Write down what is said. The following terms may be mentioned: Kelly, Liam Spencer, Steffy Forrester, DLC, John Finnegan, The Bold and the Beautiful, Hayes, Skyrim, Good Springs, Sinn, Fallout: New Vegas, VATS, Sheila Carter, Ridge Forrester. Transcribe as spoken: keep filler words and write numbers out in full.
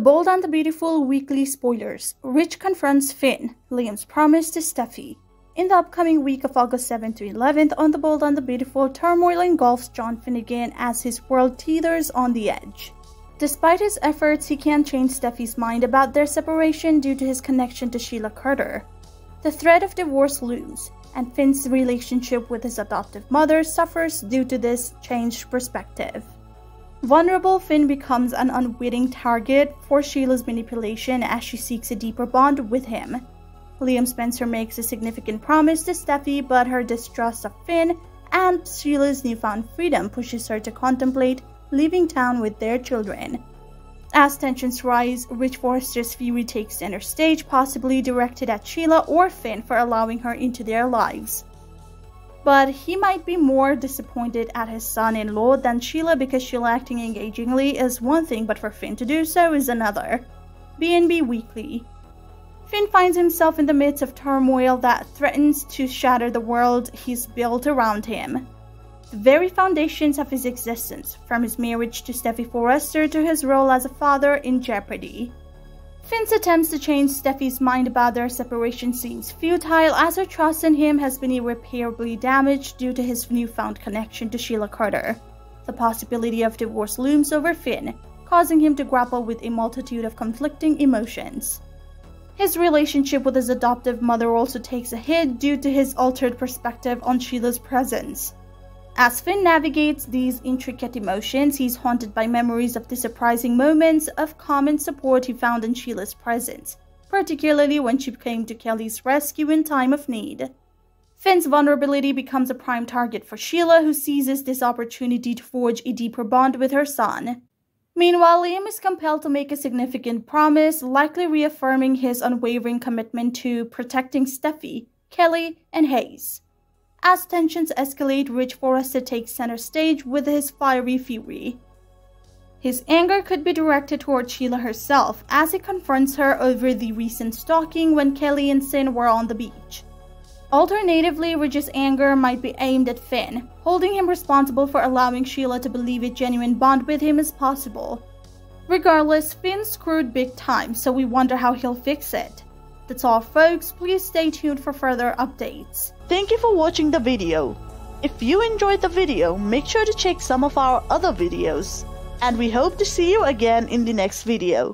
The Bold and the Beautiful weekly spoilers. Ridge confronts Finn, Liam's promise to Steffy. In the upcoming week of August seventh to eleventh on The Bold and the Beautiful, turmoil engulfs John Finnegan as his world teeters on the edge. Despite his efforts, he can't change Steffy's mind about their separation due to his connection to Sheila Carter. The threat of divorce looms, and Finn's relationship with his adoptive mother suffers due to this changed perspective. Vulnerable Finn becomes an unwitting target for Sheila's manipulation as she seeks a deeper bond with him. Liam Spencer makes a significant promise to Steffy, but her distrust of Finn and Sheila's newfound freedom pushes her to contemplate leaving town with their children. As tensions rise, Ridge Forrester's fury takes center stage, possibly directed at Sheila or Finn for allowing her into their lives. But he might be more disappointed at his son-in-law than Sheila, because Sheila acting engagingly is one thing, but for Finn to do so is another. B and B Weekly. Finn finds himself in the midst of turmoil that threatens to shatter the world he's built around him. The very foundations of his existence, from his marriage to Steffy Forrester to his role as a father, in jeopardy. Finn's attempts to change Steffy's mind about their separation seems futile, as her trust in him has been irreparably damaged due to his newfound connection to Sheila Carter. The possibility of divorce looms over Finn, causing him to grapple with a multitude of conflicting emotions. His relationship with his adoptive mother also takes a hit due to his altered perspective on Sheila's presence. As Finn navigates these intricate emotions, he's haunted by memories of the surprising moments of calm and support he found in Sheila's presence, particularly when she came to Kelly's rescue in time of need. Finn's vulnerability becomes a prime target for Sheila, who seizes this opportunity to forge a deeper bond with her son. Meanwhile, Liam is compelled to make a significant promise, likely reaffirming his unwavering commitment to protecting Steffy, Kelly, and Hayes. As tensions escalate, Ridge Forrester takes center stage with his fiery fury. His anger could be directed toward Sheila herself, as he confronts her over the recent stalking when Kelly and Sin were on the beach. Alternatively, Ridge's anger might be aimed at Finn, holding him responsible for allowing Sheila to believe a genuine bond with him is possible. Regardless, Finn screwed big time, so we wonder how he'll fix it. That's all, folks. Please stay tuned for further updates. Thank you for watching the video. If you enjoyed the video, make sure to check some of our other videos, and we hope to see you again in the next video.